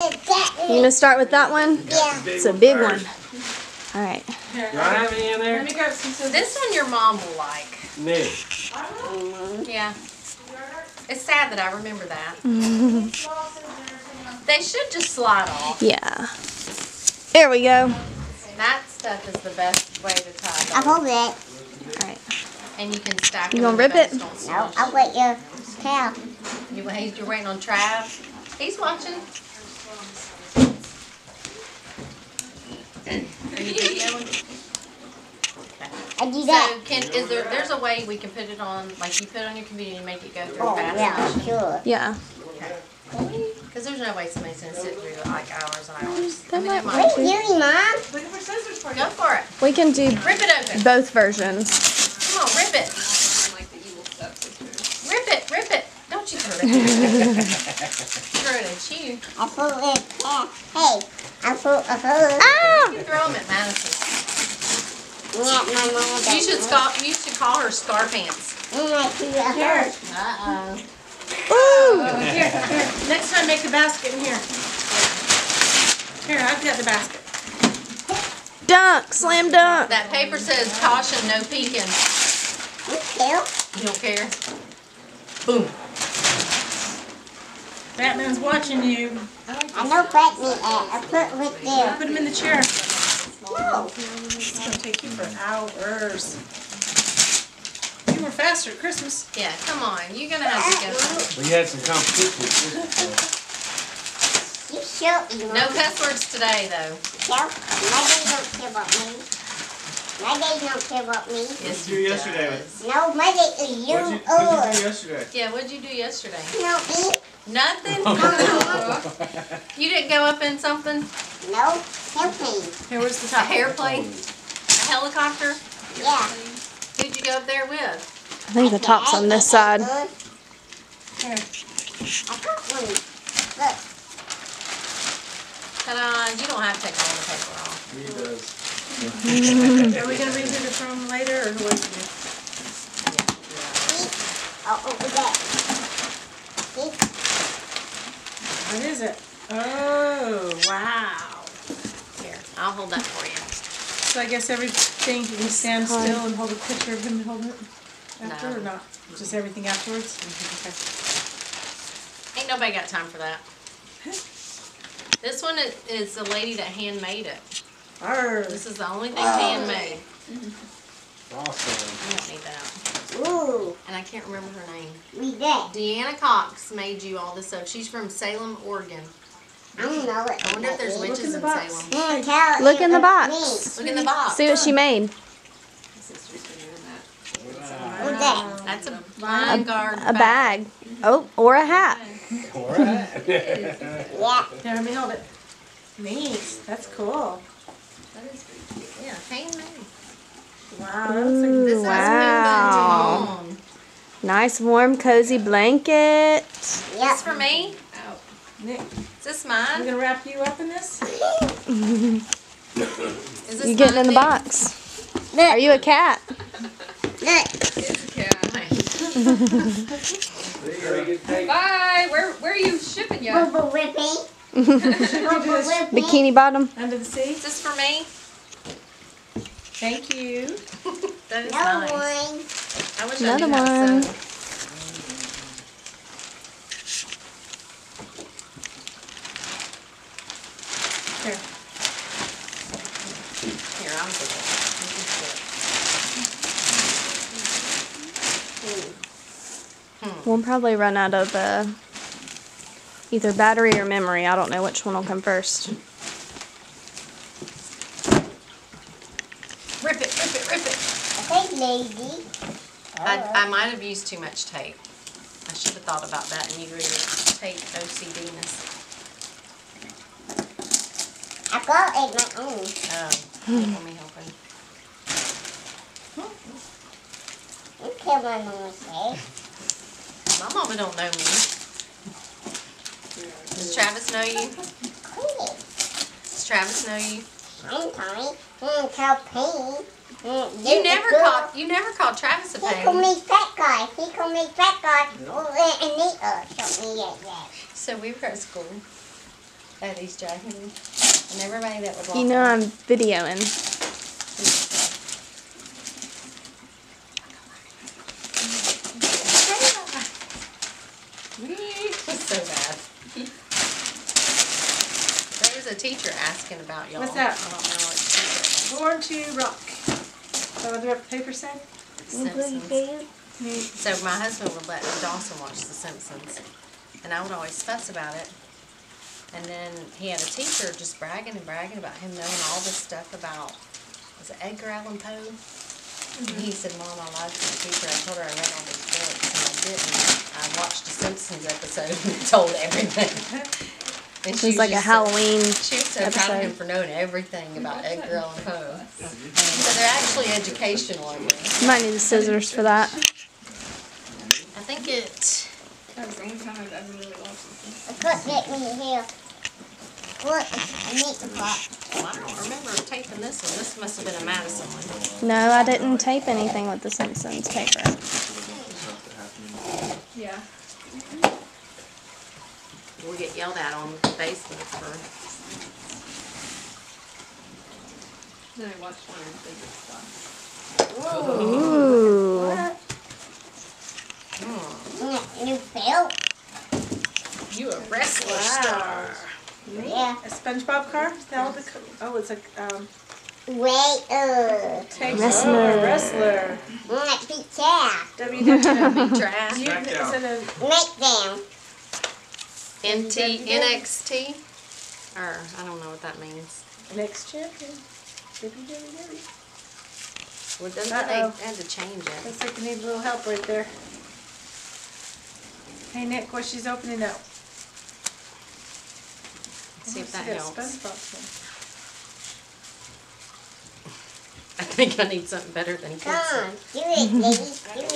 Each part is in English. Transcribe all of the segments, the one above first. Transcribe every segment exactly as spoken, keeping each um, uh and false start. You gonna start with that one? Yeah. It's a big one. All right. Do I have any in there? Let me grab some. So this one your mom will like. Me. Yeah. It's sad that I remember that. They should just slide off. Yeah. There we go. That stuff is the best way to tie it. I'll hold it. All right. And you can stack it. You gonna rip it? No, I'll wait your pal. You, you're waiting on Trav? He's watching. Are you videoing? Okay. I do that. So can, is there, there's a way we can put it on, like you put it on your computer and make it go through oh, fast. Yeah, sure. Yeah. Okay. Because there's no way somebody's going to sit through like hours and hours. That I mean, might might be. What are you doing, Mom? Looking for scissors for you. Go for it. We can do rip it open. Both versions. Come on, rip it. Rip it, rip it. Don't you throw it. Throw it at you. I throw it at hey. I throw, I throw them. Oh! You throw them at Madison. Yeah, my mom. You should call. You should call her Scar Pants. Here. Uh oh. Ooh! Uh, here, here. Next time, make a basket in here. Here, I've got the basket. Dunk, slam dunk. That paper says caution, no peeking. Care. You don't care. Boom. Batman's watching you. I know Batman. I put right there. Put him in the chair. No. It's gonna take you for hours. You were faster at Christmas. Yeah, come on. You're gonna have to go. We had some competition. You sure? No cuss words today, though. No. My daddy don't care about me. My daddy don't care about me. Yes, you yesterday. No, my daddy. You. What did you do yesterday? Yeah, what did you do yesterday? No, me. Nothing? You didn't go up in something? No. Airplane. Here was the top. A airplane? A helicopter? Yeah. Who'd you go up there with? I think the top's on this side. Here. I've got one. Look. Ta-da. You don't have to take all the paper off. He does. Are we going to read it from later or who wants to do it? I'll open that. What is it? Oh, wow. Here, I'll hold that for you. So I guess everything, you can stand still and hold a picture of him and hold it after no. or not? Just everything afterwards? Okay. Ain't nobody got time for that. This one is, is the lady that handmade it. Arr. This is the only thing wow. handmade. Awesome. I don't need that. Ooh. And I can't remember her name. We did. Deanna Cox made you all this up. She's from Salem, Oregon. I don't know what I wonder if there's witches in, in Salem. Man, Look in the box. Me. Look in the box. See what she made. Wow. That's a vine guard a, a bag. Oh, or a hat. Or a hat. Yeah. Here, let me hold it. Nice. That's cool. That is pretty cute. Yeah, handmade. Wow, that looks like this wow. Nice, nice warm cozy blanket. Is yep. this for me? Oh. Nick. Is this mine? I'm gonna wrap you up in this. Is this you getting in the box? Nick. Are you a cat? Nick. It's a cat. Bye. Where where are you shipping you? Bikini Bottom. Under the sea. Is this for me? Thank you. That is Another nice. One. I wish Another I one. Here. Here, I'm good. You can sit. Hmm. We'll probably run out of uh, either battery or memory. I don't know which one will come first. Rip it, rip it, rip it. Okay, lady. I, I might have used too much tape. I should have thought about that and you really tape O C D-ness. I got it my own. Oh, let me help him. You care what my mama says. My mama don't know me. Does Travis know you? Does Travis know you? I'm Tommy. I'm Cal Payne. You never called. You never called Travis a pain. He called me fat guy. He called me fat guy. And they uh, shot me at that. So we were at school, Oh, these jackets. And everybody that would walk. You know on. I'm videoing. That's so bad. There was a teacher asking about y'all. What's that? I don't know what teacher was. Born to Rock. Is that what the paper said? Simpsons. So my husband would let Dawson watch The Simpsons, and I would always fuss about it. And then he had a teacher just bragging and bragging about him knowing all this stuff about, was it Edgar Allan Poe? Mm-hmm. And he said, Mom, I lied to my teacher. I told her I read all these books, and I didn't. I watched a Simpsons episode and told everything. And she it was, was like a Halloween so, She was so episode. proud of him for knowing everything about Edgar Allan Poe. So they're actually educational. You might need the scissors for that. I think it... That's the only time I've ever really watched something. I cut that when you're here. What? I need the pot. Well, I don't remember taping this one. This must have been a Madison one. No, I didn't tape anything with the Simpsons paper. Yeah. We'll get yelled at on Facebook for... Then I watched one of the biggest stuff. Ooh. What? Mm. You failed. You a wrestler wow. star. Yeah. A SpongeBob car? Is that all the co oh, it's like um. Wait, uh. Wrestler. Oh, wrestler. Not be trash. W W E trash. Smackdown. N T N X T. Or I don't know what that means. Next champion. W W E. Well, doesn't uh-oh. they had to change it? Looks like we need a little help right there. Hey Nick, what she's opening up. Let's see if that helps. I think I need something better than Come on, do it, baby. Do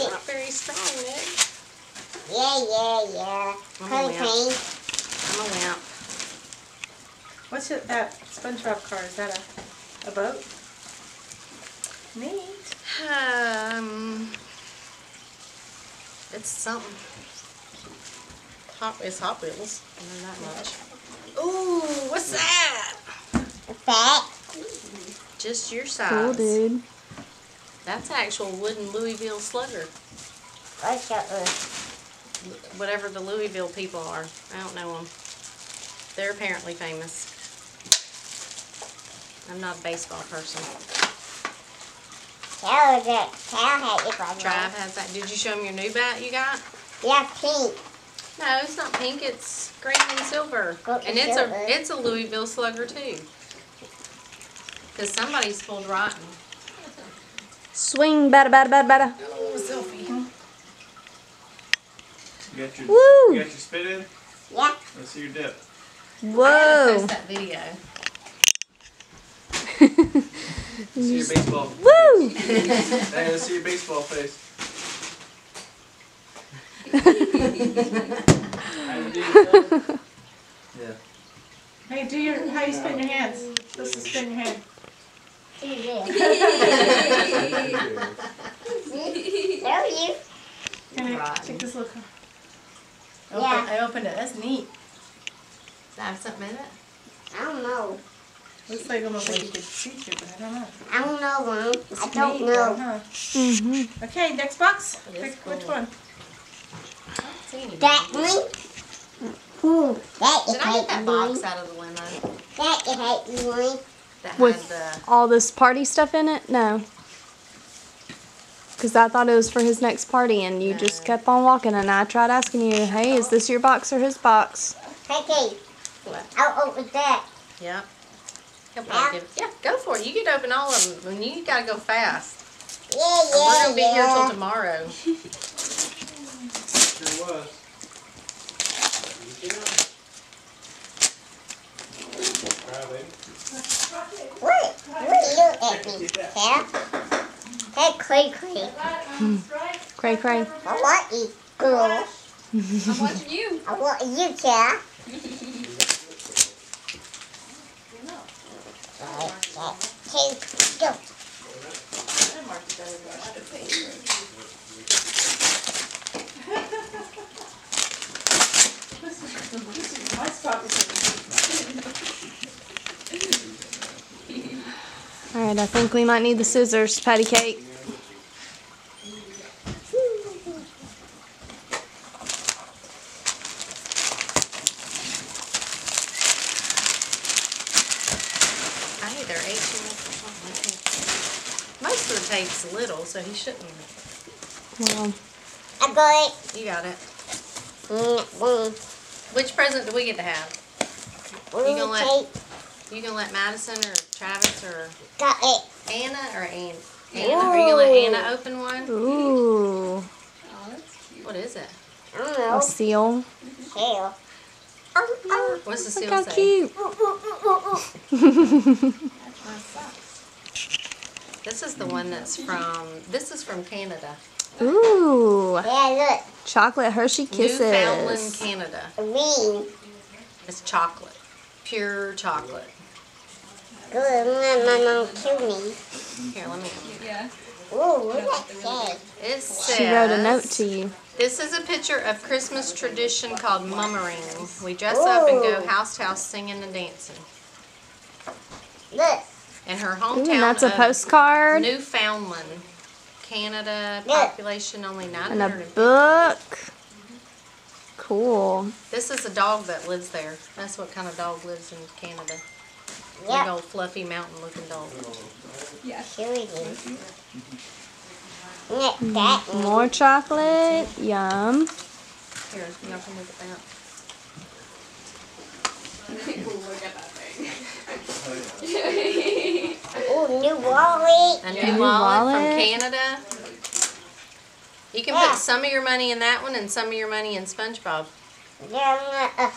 it. Not very strong, Nick. Yeah, yeah, yeah. I'm a wimp. I'm a wimp. What's it, that SpongeBob car? Is that a, a boat? Neat. Um, it's something. Hot, it's Hot Wheels. I know that much. Ooh, what's that? Fat. Just your size. Cool, dude. That's actual wooden Louisville Slugger. What's that? Whatever the Louisville people are. I don't know them. They're apparently famous. I'm not a baseball person. That was that cow hat. Tribe has that. Did you show them your new bat you got? Yeah, pink. No, it's not pink. It's green and silver, okay, and it's silver. a it's a Louisville Slugger too. Cause somebody's pulled rotten. Swing, bada, bada, bada, bada. Oh, selfie. You got your Woo. You got your spit in. Yeah. Let's see your dip. Whoa. I gotta post that video. See your baseball. Woo. Hey, let's see your baseball face. Yeah. Hey, do your how you spin your hands. This is spin your hand. There you. Can I take this little car? Yeah. I opened it. That's neat. Does that have something in it? I don't know. Looks like almost like you could see through, but I don't know. I don't know, Mom. I don't neat, know. Though, huh? Mm-hmm. Okay, next box. Pick cool. Which one? That one? Ooh, that Did I get that box out of the limo? That is one. That With the... all this party stuff in it? No. Because I thought it was for his next party, and you no. just kept on walking, and I tried asking you, hey, is this your box or his box? Okay. What? I'll open that. Yep. He'll probably give it. Yeah, go for it. You can open all of them. You got to go fast. Yeah, yeah, yeah. We're going to be here till tomorrow. Sure was. What? What are you at me? Yeah? Hey, cray cray. Cray cray. I want you, girl. I want you. I want you, Cal. Hey, go. This is my spot. Alright, I think we might need the scissors, patty cake. I either ate too much or something. Most of the tape's little, so he shouldn't. Well, I got it. You got it. Mm-hmm. Which present do we get to have? You gonna let you gonna let Madison or Travis or got it. Anna or Ann Anna? Ooh. Are you gonna let Anna open one? Ooh. Oh, that's cute. What is it? I don't know. A seal. Seal. What's the seal Look how say? Cute. That's my sock. This is the one that's from. This is from Canada. Ooh. Yeah, look. Chocolate Hershey Kisses. Newfoundland, Canada. Green. It's chocolate. Pure chocolate. Good. My mom killed me. Here, let me. Yeah. Ooh, what does it say? It says. She wrote a note to you. This is a picture of Christmas tradition called mummerings. We dress Ooh. up and go house to house singing and dancing. Look. In her hometown. Ooh, that's a postcard. Newfoundland, Canada. Look. Population only nine hundred. And a book. Cool. This is a dog that lives there. That's what kind of dog lives in Canada. Yep. Big old fluffy mountain looking dog. Yeah, sure it is. That more chocolate. Yum. Here, y'all can look at that. People look at that thing. Oh, new wallet. A new, new wallet, wallet from Canada. You can yeah. put some of your money in that one and some of your money in SpongeBob. Yeah.